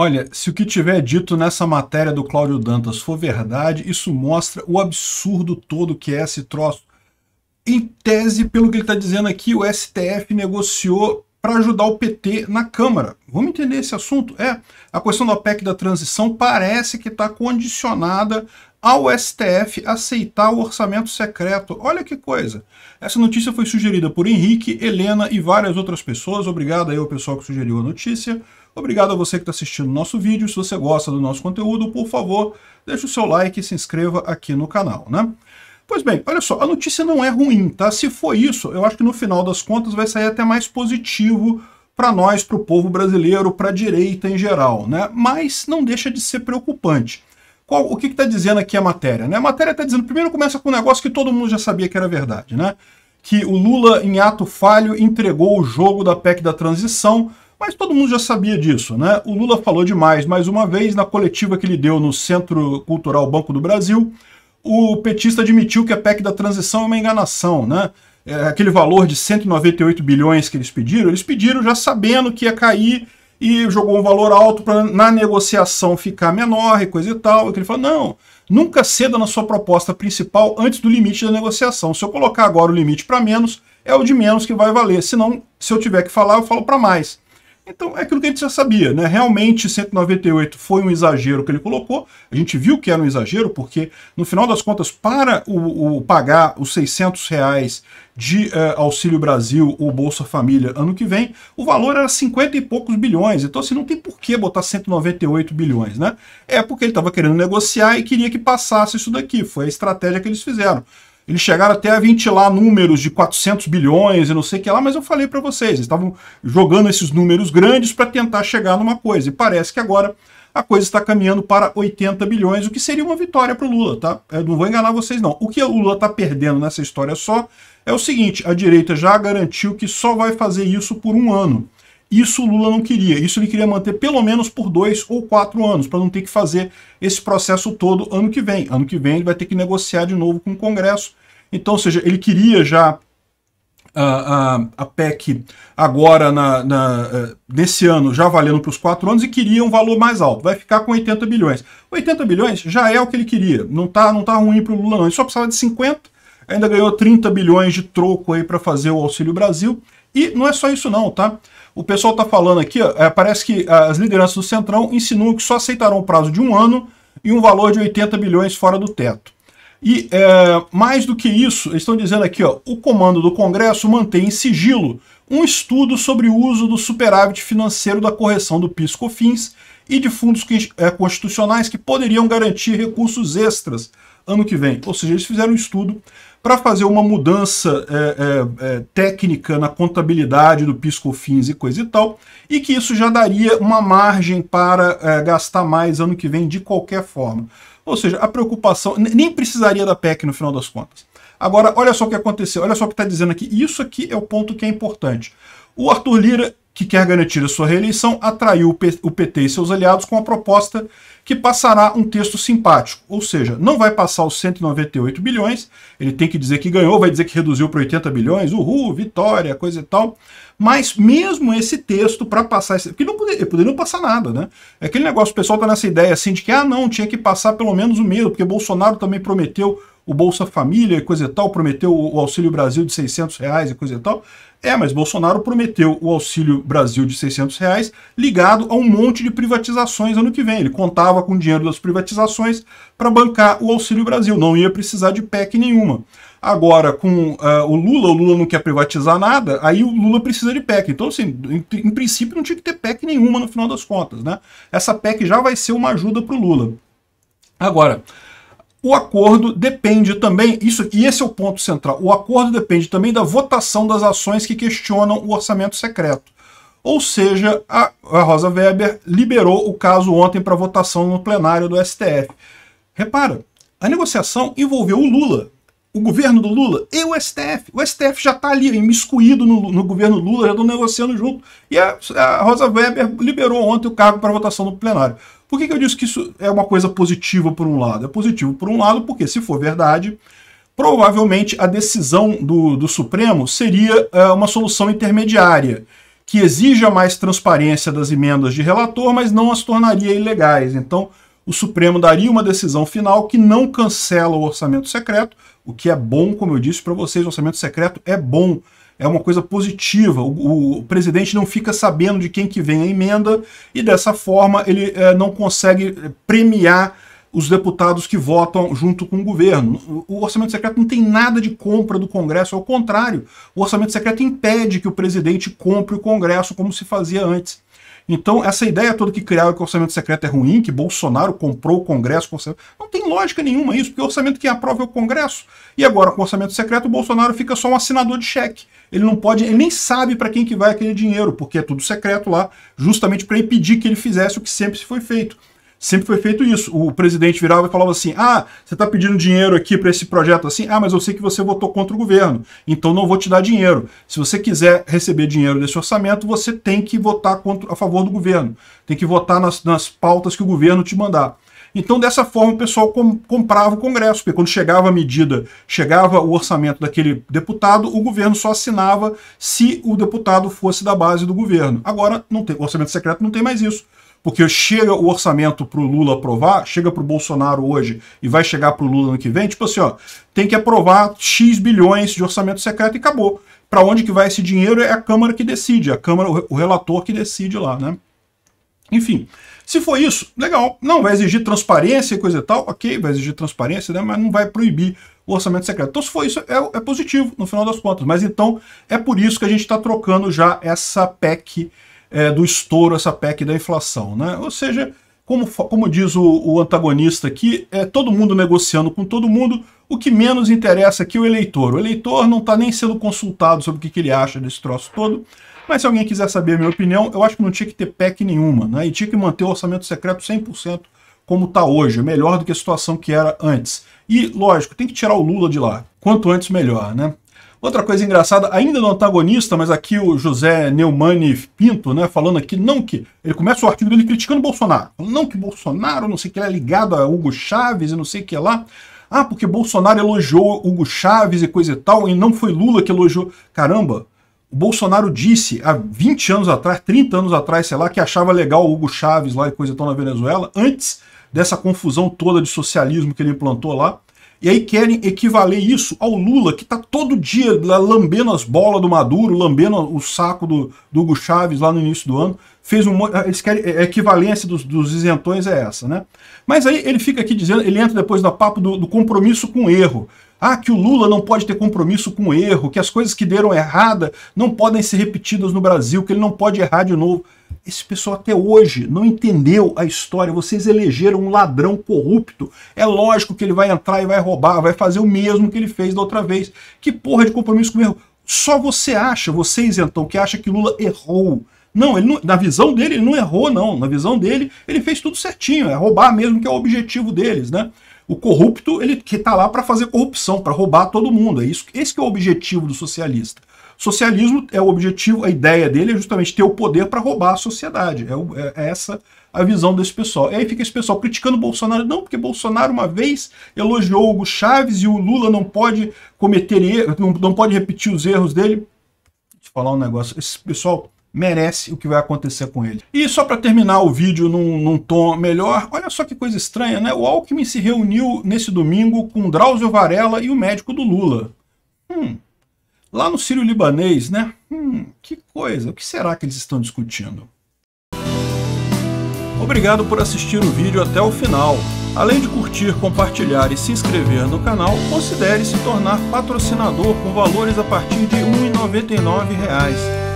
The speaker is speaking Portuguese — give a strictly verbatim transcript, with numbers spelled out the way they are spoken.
Olha, se o que tiver dito nessa matéria do Cláudio Dantas for verdade, isso mostra o absurdo todo que é esse troço. Em tese, pelo que ele está dizendo aqui, o S T F negociou para ajudar o P T na Câmara. Vamos entender esse assunto? É, a questão da P E C da transição parece que está condicionada ao S T F aceitar o orçamento secreto. Olha que coisa! Essa notícia foi sugerida por Henrique, Helena e várias outras pessoas. Obrigado aí ao pessoal que sugeriu a notícia. Obrigado a você que está assistindo o nosso vídeo. Se você gosta do nosso conteúdo, por favor, deixa o seu like e se inscreva aqui no canal, né? Pois bem, olha só, a notícia não é ruim, tá? Se for isso, eu acho que no final das contas vai sair até mais positivo para nós, para o povo brasileiro, para a direita em geral, né? Mas não deixa de ser preocupante. Qual, o que está dizendo aqui a matéria, né? A matéria está dizendo, primeiro começa com um negócio que todo mundo já sabia que era verdade, né? Que o Lula, em ato falho, entregou o jogo da P E C da transição, mas todo mundo já sabia disso, né? O Lula falou demais, mais uma vez, na coletiva que ele deu no Centro Cultural Banco do Brasil. O petista admitiu que a P E C da transição é uma enganação, né? É, aquele valor de cento e noventa e oito bilhões que eles pediram, eles pediram já sabendo que ia cair e jogou um valor alto para na negociação ficar menor e coisa e tal. E que ele falou, não, nunca ceda na sua proposta principal antes do limite da negociação. Se eu colocar agora o limite para menos, é o de menos que vai valer. Senão, se eu tiver que falar, eu falo para mais. Então, é aquilo que a gente já sabia, né? Realmente, cento e noventa e oito foi um exagero que ele colocou. A gente viu que era um exagero, porque, no final das contas, para o, o pagar os seiscentos reais de eh, Auxílio Brasil ou Bolsa Família ano que vem, o valor era cinquenta e poucos bilhões. Então, assim, não tem por que botar cento e noventa e oito bilhões, né? É porque ele estava querendo negociar e queria que passasse isso daqui. Foi a estratégia que eles fizeram. Eles chegaram até a ventilar números de quatrocentos bilhões e não sei o que lá, mas eu falei para vocês, eles estavam jogando esses números grandes para tentar chegar numa coisa. E parece que agora a coisa está caminhando para oitenta bilhões, o que seria uma vitória para o Lula, tá? Eu não vou enganar vocês, não. O que o Lula está perdendo nessa história só é o seguinte, a direita já garantiu que só vai fazer isso por um ano. Isso o Lula não queria, isso ele queria manter pelo menos por dois ou quatro anos, para não ter que fazer esse processo todo ano que vem. Ano que vem ele vai ter que negociar de novo com o Congresso. Então, ou seja, ele queria já a, a, a P E C agora, na, na, nesse ano, já valendo para os quatro anos e queria um valor mais alto, vai ficar com oitenta bilhões. oitenta bilhões já é o que ele queria, não tá, não tá ruim para o Lula não, ele só precisava de cinquenta, ainda ganhou trinta bilhões de troco aí para fazer o Auxílio Brasil. E não é só isso não, tá? O pessoal tá falando aqui, ó, é, parece que as lideranças do Centrão insinuam que só aceitarão o prazo de um ano e um valor de oitenta bilhões fora do teto. E é, mais do que isso, eles estão dizendo aqui, ó, o comando do Congresso mantém em sigilo um estudo sobre o uso do superávit financeiro da correção do PIS-COFINS e de fundos que, é, constitucionais que poderiam garantir recursos extras ano que vem. Ou seja, eles fizeram um estudo para fazer uma mudança é, é, é, técnica na contabilidade do PIS-COFINS e coisa e tal, e que isso já daria uma margem para é, gastar mais ano que vem de qualquer forma. Ou seja, a preocupação... Nem precisaria da P E C no final das contas. Agora, olha só o que aconteceu, olha só o que está dizendo aqui. Isso aqui é o ponto que é importante. O Arthur Lira, que quer garantir a sua reeleição, atraiu o P T e seus aliados com a proposta que passará um texto simpático. Ou seja, não vai passar os cento e noventa e oito bilhões, ele tem que dizer que ganhou, vai dizer que reduziu para oitenta bilhões, uhul, vitória, coisa e tal. Mas mesmo esse texto, para passar... Esse, porque não poderia, poderia não passar nada, né? É aquele negócio, o pessoal tá nessa ideia assim de que, ah, não, tinha que passar pelo menos o mesmo, porque Bolsonaro também prometeu o Bolsa Família e coisa e tal, prometeu o Auxílio Brasil de seiscentos reais e coisa e tal. É, mas Bolsonaro prometeu o Auxílio Brasil de seiscentos reais ligado a um monte de privatizações ano que vem. Ele contava com o dinheiro das privatizações para bancar o Auxílio Brasil. Não ia precisar de P E C nenhuma. Agora, com uh, o Lula, o Lula não quer privatizar nada, aí o Lula precisa de P E C. Então, assim, em, em princípio não tinha que ter P E C nenhuma no final das contas, né? Essa P E C já vai ser uma ajuda para o Lula. Agora... O acordo depende também, isso, e esse é o ponto central, o acordo depende também da votação das ações que questionam o orçamento secreto. Ou seja, a, a Rosa Weber liberou o caso ontem para votação no plenário do S T F. Repara, a negociação envolveu o Lula, o governo do Lula e o S T F. O S T F já está ali, imiscuído no, no governo Lula, já estão negociando junto. E a, a Rosa Weber liberou ontem o cargo para votação no plenário. Por que, que eu disse que isso é uma coisa positiva por um lado? É positivo por um lado porque, se for verdade, provavelmente a decisão do, do Supremo seria uh, uma solução intermediária, que exija mais transparência das emendas de relator, mas não as tornaria ilegais. Então, o Supremo daria uma decisão final que não cancela o orçamento secreto, o que é bom, como eu disse para vocês, o orçamento secreto é bom, é uma coisa positiva. O, o presidente não fica sabendo de quem que vem a emenda e, dessa forma, ele é, não consegue premiar os deputados que votam junto com o governo. O orçamento secreto não tem nada de compra do Congresso, ao contrário. O orçamento secreto impede que o presidente compre o Congresso como se fazia antes. Então, essa ideia toda que criaram que o orçamento secreto é ruim, que Bolsonaro comprou o Congresso... Não tem lógica nenhuma isso, porque o orçamento que aprova é o Congresso. E agora, com o orçamento secreto, o Bolsonaro fica só um assinador de cheque. Ele não pode, ele nem sabe para quem que vai aquele dinheiro, porque é tudo secreto lá, justamente para impedir que ele fizesse o que sempre se foi feito. Sempre foi feito isso. O presidente virava e falava assim, ah, você está pedindo dinheiro aqui para esse projeto assim? Ah, mas eu sei que você votou contra o governo, então não vou te dar dinheiro. Se você quiser receber dinheiro desse orçamento, você tem que votar contra, a favor do governo. Tem que votar nas, nas pautas que o governo te mandar. Então, dessa forma, o pessoal com, comprava o Congresso, porque quando chegava a medida, chegava o orçamento daquele deputado, o governo só assinava se o deputado fosse da base do governo. Agora, não tem, o orçamento secreto não tem mais isso. Porque chega o orçamento para o Lula aprovar, chega para o Bolsonaro hoje e vai chegar para o Lula ano que vem, tipo assim, ó, tem que aprovar X bilhões de orçamento secreto e acabou. Para onde que vai esse dinheiro é a Câmara que decide, a Câmara, o relator que decide lá, né? Enfim, se for isso, legal. Não, vai exigir transparência e coisa e tal, ok, vai exigir transparência, né? Mas não vai proibir o orçamento secreto. Então, se for isso, é, é positivo, no final das contas. Mas então, é por isso que a gente está trocando já essa P E C, É, do estouro, essa P E C da inflação, né? Ou seja, como, como diz o, o antagonista aqui, é todo mundo negociando com todo mundo, o que menos interessa aqui é o eleitor. O eleitor não está nem sendo consultado sobre o que, que ele acha desse troço todo, mas se alguém quiser saber a minha opinião, eu acho que não tinha que ter P E C nenhuma, né? E tinha que manter o orçamento secreto cem por cento como está hoje, melhor do que a situação que era antes. E, lógico, tem que tirar o Lula de lá. Quanto antes, melhor, né? Outra coisa engraçada, ainda no antagonista, mas aqui o José Neumann Pinto, né, falando aqui, não que... Ele começa o artigo dele criticando o Bolsonaro. Não que Bolsonaro, não sei o que, é ligado a Hugo Chávez e não sei o que lá. Ah, porque Bolsonaro elogiou Hugo Chávez e coisa e tal, e não foi Lula que elogiou. Caramba, o Bolsonaro disse há vinte anos atrás, trinta anos atrás, sei lá, que achava legal o Hugo Chávez lá e coisa e tal na Venezuela, antes dessa confusão toda de socialismo que ele implantou lá. E aí querem equivaler isso ao Lula, que está todo dia lambendo as bolas do Maduro, lambendo o saco do, do Hugo Chávez lá no início do ano. Fez um, eles querem, a equivalência dos, dos isentões é essa, né? Mas aí ele fica aqui dizendo, ele entra depois no papo do, do compromisso com o erro. Ah, que o Lula não pode ter compromisso com o erro, que as coisas que deram errada não podem ser repetidas no Brasil, que ele não pode errar de novo. Esse pessoal até hoje não entendeu a história. Vocês elegeram um ladrão corrupto. É lógico que ele vai entrar e vai roubar, vai fazer o mesmo que ele fez da outra vez. Que porra de compromisso com o erro? Só você acha, vocês então, que acha que Lula errou. Não, ele não, na visão dele ele não errou, não. Na visão dele ele fez tudo certinho. É roubar mesmo que é o objetivo deles, né? O corrupto, ele que tá lá para fazer corrupção, para roubar todo mundo. É isso, esse que é o objetivo do socialista. Socialismo é o objetivo, a ideia dele é justamente ter o poder para roubar a sociedade. É, o, é, é essa a visão desse pessoal. E aí fica esse pessoal criticando o Bolsonaro. Não, porque Bolsonaro uma vez elogiou Hugo Chávez e o Lula não pode cometer erros, não, não pode repetir os erros dele. Deixa eu falar um negócio. Esse pessoal merece o que vai acontecer com ele. E só para terminar o vídeo num, num tom melhor, olha só que coisa estranha, né? O Alckmin se reuniu nesse domingo com Drauzio Varela e o médico do Lula. Hum... Lá no Sírio-Libanês, né? Hum, que coisa, o que será que eles estão discutindo? Obrigado por assistir o vídeo até o final. Além de curtir, compartilhar e se inscrever no canal, considere se tornar patrocinador com valores a partir de um real e noventa e nove centavos.